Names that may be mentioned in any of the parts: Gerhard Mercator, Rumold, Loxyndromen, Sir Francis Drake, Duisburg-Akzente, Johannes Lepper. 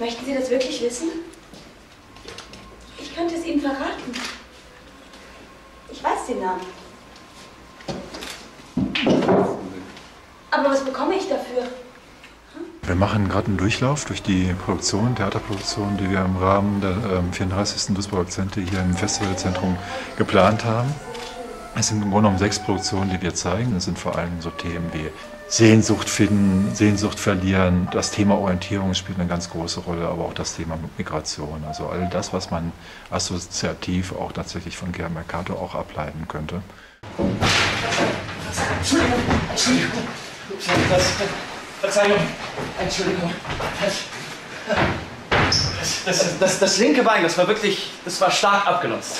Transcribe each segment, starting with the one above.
Möchten Sie das wirklich wissen? Ich könnte es Ihnen verraten. Ich weiß den Namen. Aber was bekomme ich dafür? Wir machen gerade einen Durchlauf durch die Produktion, Theaterproduktion, die wir im Rahmen der 34. Duisburg-Akzente hier im Festivalzentrum geplant haben. Es sind im Grunde genommen 6 Produktionen, die wir zeigen. Es sind vor allem so Themen wie Sehnsucht finden, Sehnsucht verlieren. Das Thema Orientierung spielt eine ganz große Rolle, aber auch das Thema Migration. Also all das, was man assoziativ auch tatsächlich von Gerhard Mercator auch ableiten könnte. Entschuldigung, Entschuldigung. Verzeihung, Entschuldigung. Das linke Bein, das war wirklich, das war stark abgenutzt.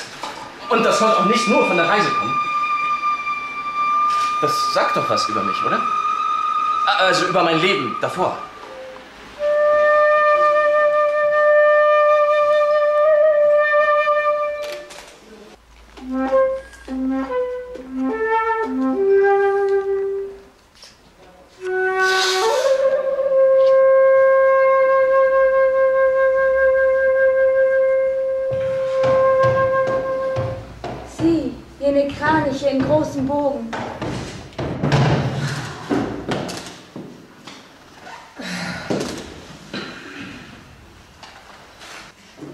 Und das konnte auch nicht nur von der Reise kommen. Das sagt doch was über mich, oder? Also über mein Leben davor. Jene Kraniche in großem Bogen.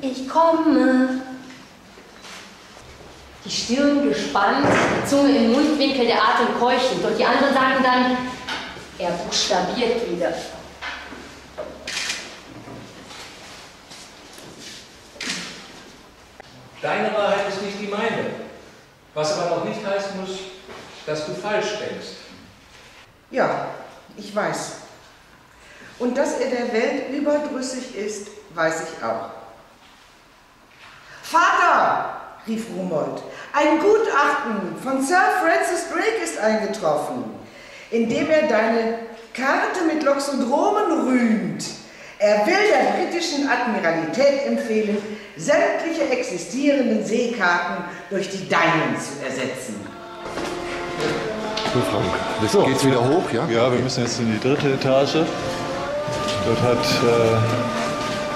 Ich komme. Die Stirn gespannt, die Zunge im Mundwinkel, der Atem keuchend. Und die anderen sagen dann, er buchstabiert wieder. Deine Wahrheit ist nicht die meine. Was aber noch nicht heißen muss, dass du falsch denkst. Ja, ich weiß. Und dass er der Welt überdrüssig ist, weiß ich auch. Vater, rief Rumold, ein Gutachten von Sir Francis Drake ist eingetroffen, in dem er deine Karte mit Loxyndromen rühmt. Er will der britischen Admiralität empfehlen, sämtliche existierenden Seekarten durch die deinen zu ersetzen. So, geht's wieder hoch, ja? Ja, wir müssen jetzt in die 3. Etage. Dort hat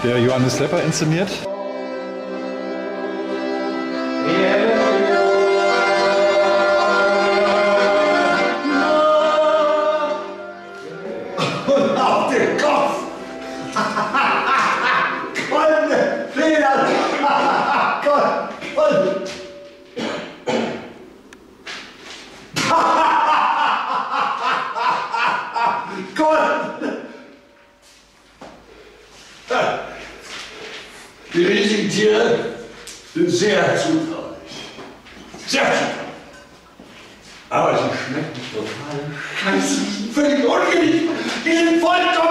der Johannes Lepper inszeniert. Die richtigen Tiere sind sehr zutraulich. Sehr zutraulich. Aber sie schmecken total scheiße. Völlig ungeliebt. Die sind voll